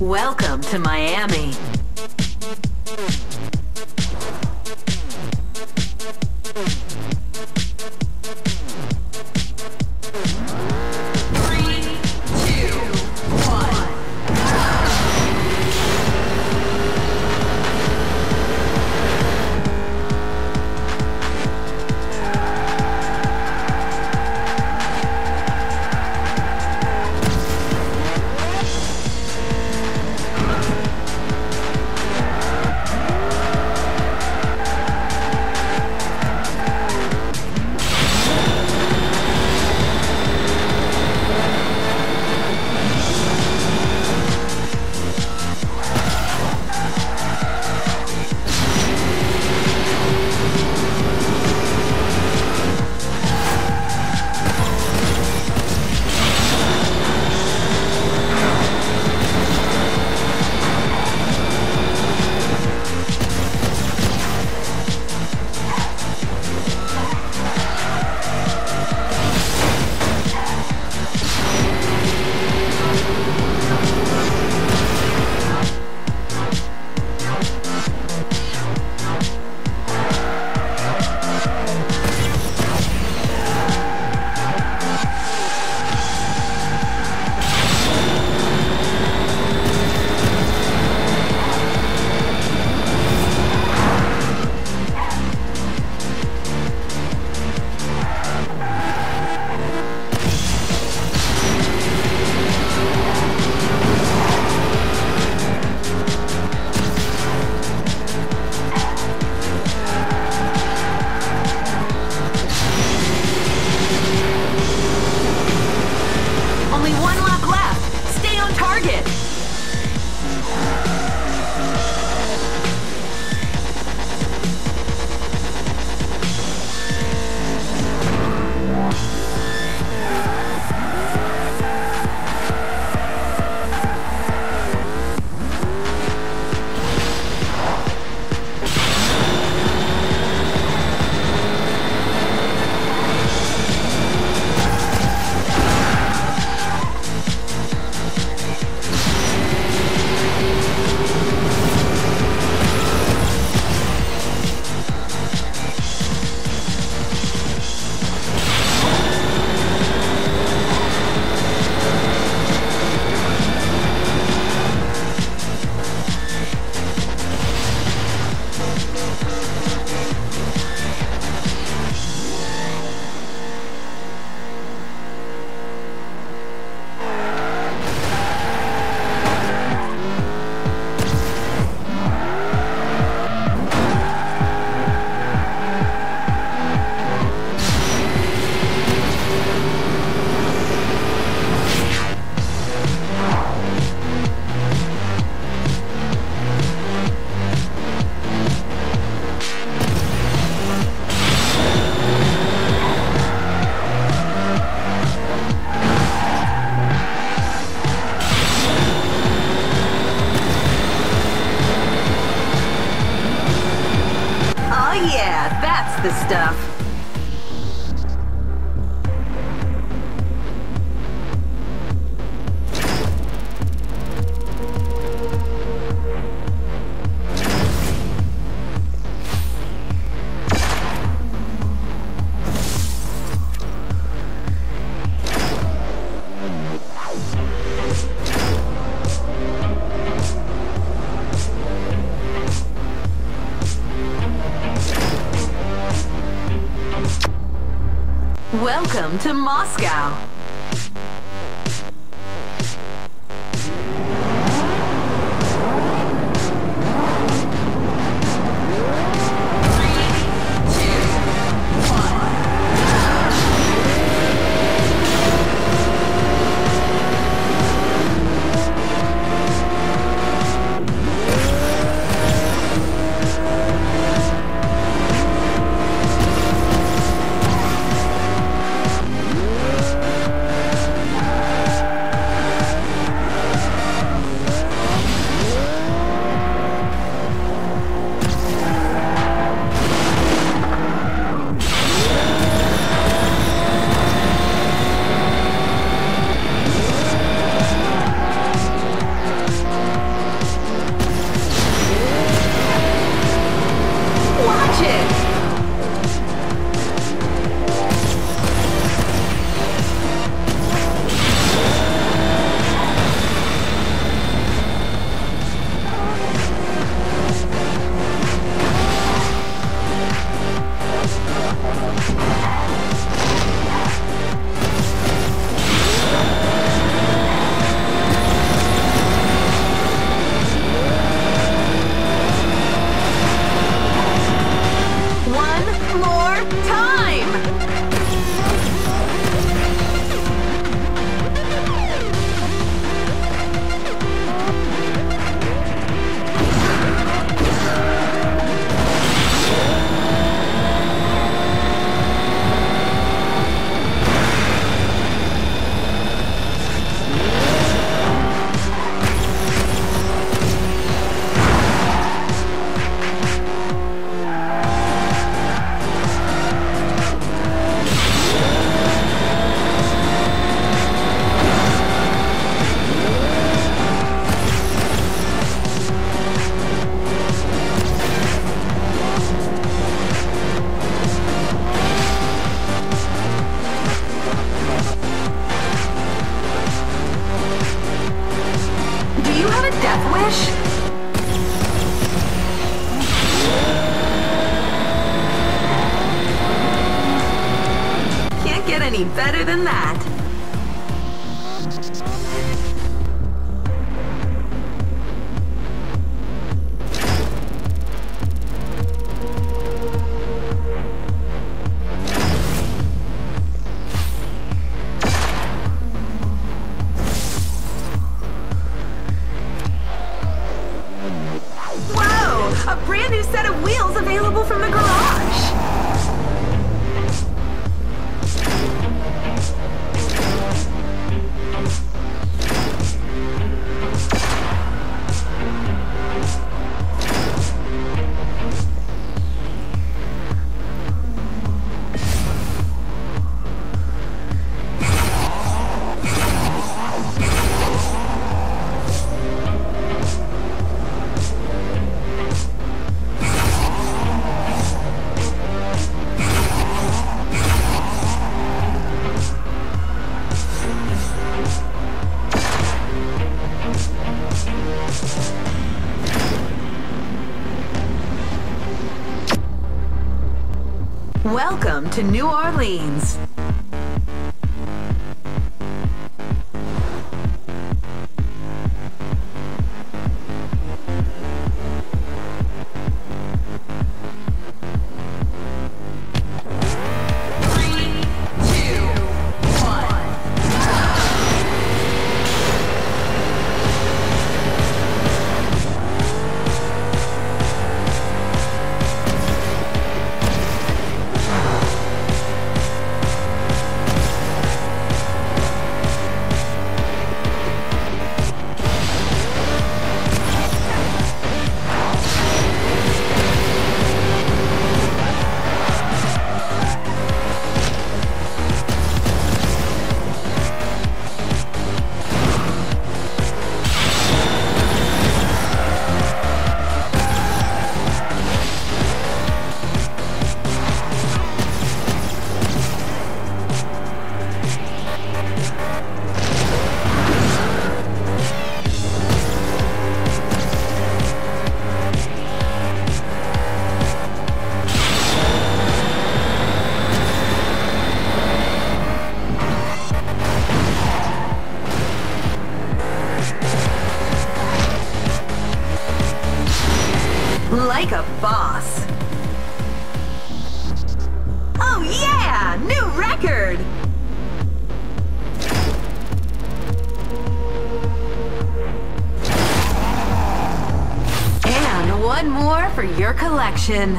Welcome to Miami. The stuff. Welcome to Moscow. death wish? Can't get any better than that. Welcome to New Orleans. Like a boss. Oh yeah! New record! And one more for your collection.